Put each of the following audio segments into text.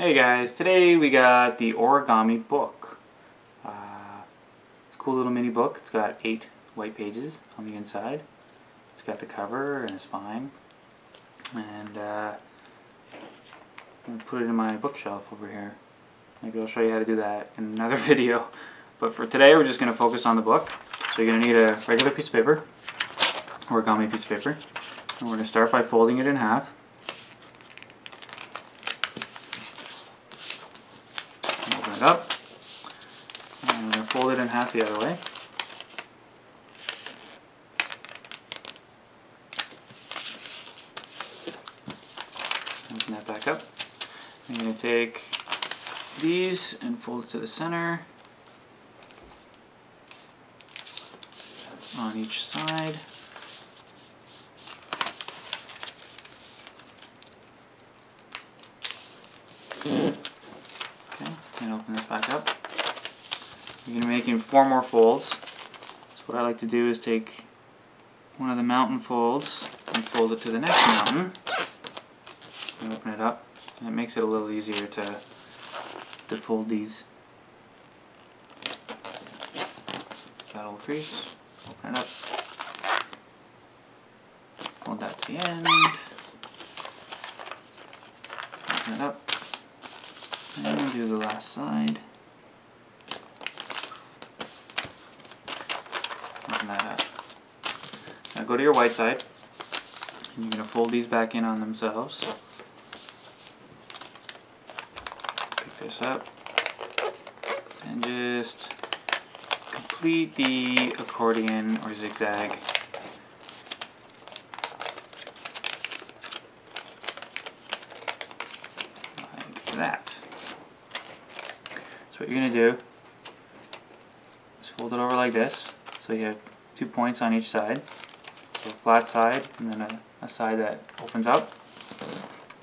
Hey guys, today we got the Origami Book. It's a cool little mini book. It's got 8 white pages on the inside. It's got the cover and a spine. And I'm going to put it in my bookshelf over here. Maybe I'll show you how to do that in another video. But for today we're just going to focus on the book. So you're going to need a regular piece of paper, origami piece of paper. And we're going to start by folding it in half. Up, and I'm going to fold it in half the other way. Open that back up. I'm going to take these and fold it to the center on each side. And open this back up. You're going to be making 4 more folds. So what I like to do is take one of the mountain folds and fold it to the next mountain and open it up. And it makes it a little easier to fold these. Got a little crease. Open it up. Fold that to the end. Open it up. And we'll do the last side. Open that up. Now go to your white side. And you're going to fold these back in on themselves. Pick this up. And just complete the accordion or zigzag. Like that. What you're going to do is fold it over like this, so you have 2 points on each side, so a flat side and then a side that opens up.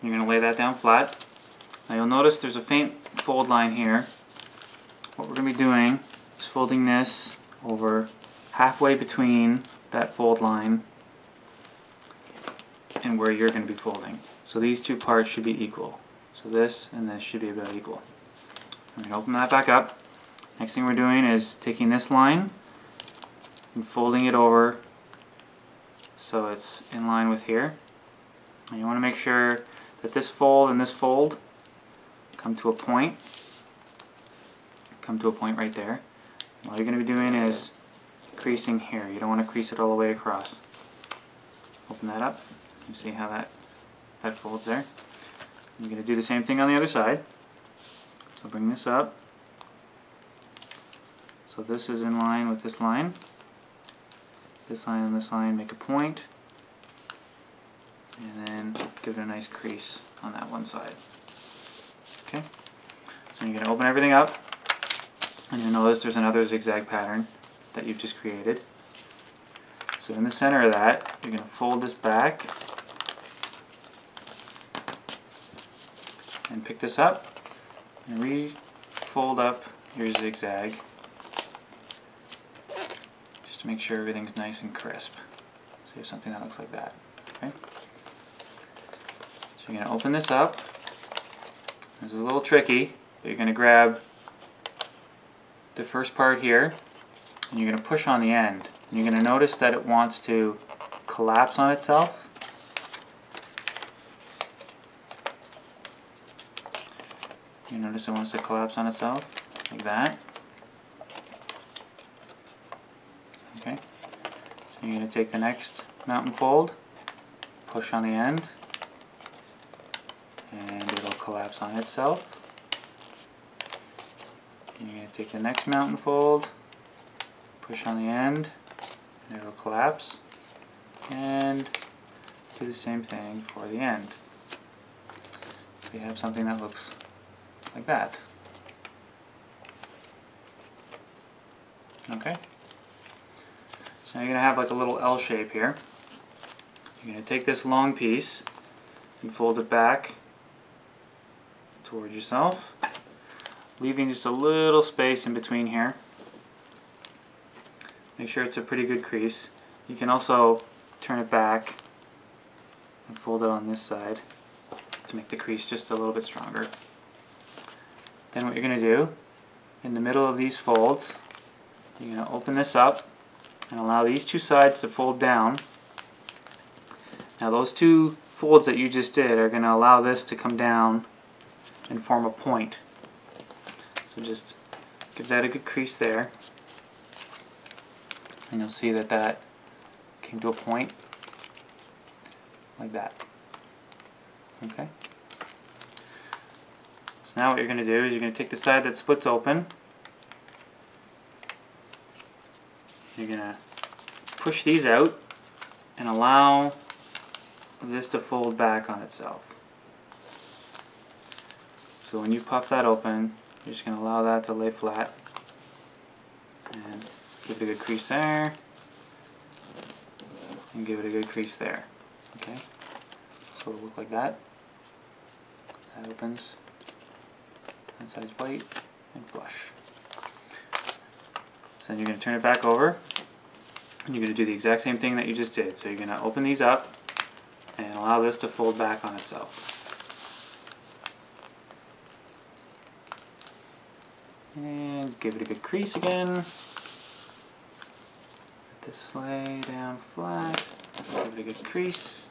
You're going to lay that down flat. Now you'll notice there's a faint fold line here. What we're going to be doing is folding this over halfway between that fold line and where you're going to be folding. So these 2 parts should be equal. So this and this should be about equal. I'm going to open that back up. Next thing we're doing is taking this line and folding it over so it's in line with here. And you want to make sure that this fold come to a point right there. And all you're going to be doing is creasing here. You don't want to crease it all the way across. Open that up. You see how that folds there. You're going to do the same thing on the other side. So bring this up, so this is in line with this line and this line, make a point, and then give it a nice crease on that one side. Okay, so you're going to open everything up, and you'll notice there's another zigzag pattern that you've just created. So in the center of that, you're going to fold this back, and pick this up. And re-fold up your zigzag just to make sure everything's nice and crisp. So you have something that looks like that. Okay? So you're going to open this up. This is a little tricky, but you're going to grab the first part here and you're going to push on the end. And you're going to notice that it wants to collapse on itself. You notice it wants to collapse on itself, like that. Okay, so you're going to take the next mountain fold, push on the end, and it'll collapse on itself. And you're going to take the next mountain fold, push on the end, and it'll collapse. And do the same thing for the end. So you have something that looks like that. Okay. So now you're going to have like a little L shape here. You're going to take this long piece and fold it back towards yourself, leaving just a little space in between here. Make sure it's a pretty good crease. You can also turn it back and fold it on this side to make the crease just a little bit stronger. then what you're going to do, in the middle of these folds, you're going to open this up and allow these two sides to fold down. Now those two folds that you just did are going to allow this to come down and form a point. So just give that a good crease there, and you'll see that that came to a point like that. Okay. So now what you're going to do is you're going to take the side that splits open. You're going to push these out and allow this to fold back on itself. So when you pop that open, you're just going to allow that to lay flat and give it a good crease there and give it a good crease there. Okay? So it'll look like that. That opens, that side's plate, and flush. So then you're going to turn it back over, and you're going to do the exact same thing that you just did. So you're going to open these up and allow this to fold back on itself. And give it a good crease again. Let this lay down flat. Give it a good crease.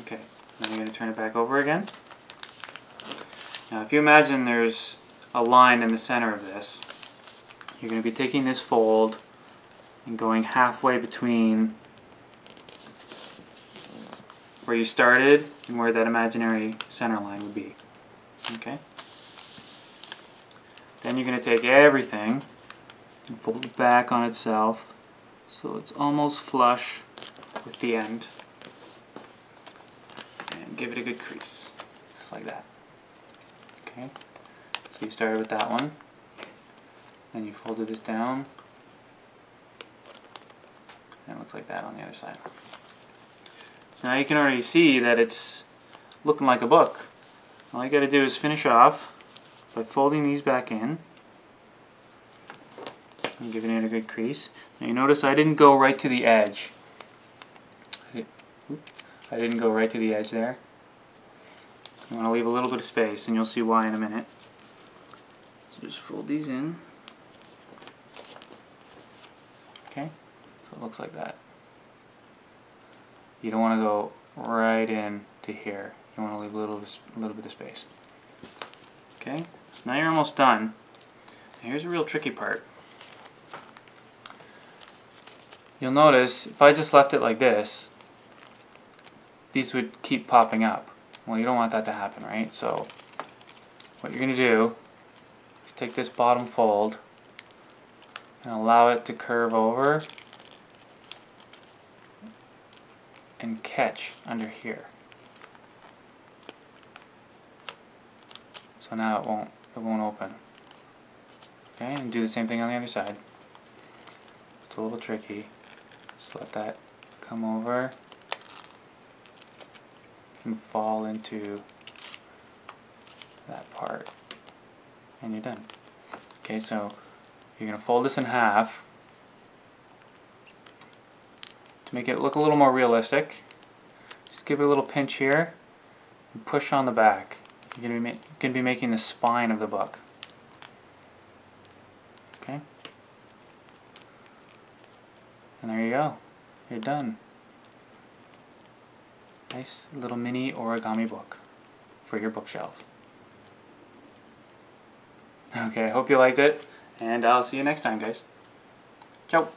Okay, now you're going to turn it back over again. Now if you imagine there's a line in the center of this, you're going to be taking this fold and going halfway between where you started and where that imaginary center line would be. Okay? Then you're going to take everything and fold it back on itself so it's almost flush with the end. And give it a good crease, just like that. Okay, so you started with that one, then you folded this down, and it looks like that on the other side. So now you can already see that it's looking like a book. All you got to do is finish off by folding these back in and giving it a good crease. Now you notice I didn't go right to the edge. I didn't go right to the edge there. You want to leave a little bit of space, and you'll see why in a minute. So just fold these in. Okay, so it looks like that. You don't want to go right in to here. You want to leave a little bit of space. Okay, so now you're almost done. Here's a real tricky part. You'll notice if I just left it like this, these would keep popping up. Well, you don't want that to happen, right? So what you're going to do is take this bottom fold and allow it to curve over and catch under here. So now it won't open. Okay, and do the same thing on the other side. It's a little tricky. Just let that come over and fall into that part. And you're done. Okay, so you're going to fold this in half to make it look a little more realistic. Just give it a little pinch here and push on the back. You're going to be making the spine of the book. Okay? And there you go. You're done. Nice little mini origami book for your bookshelf. Okay, I hope you liked it, and I'll see you next time, guys. Ciao!